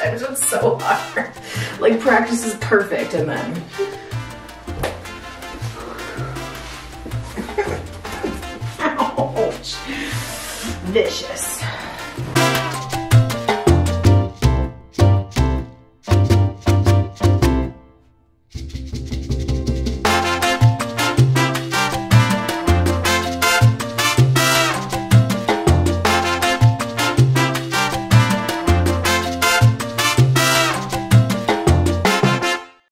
sometimes it's so hard. Like, practice is perfect, and then... Ouch. Vicious.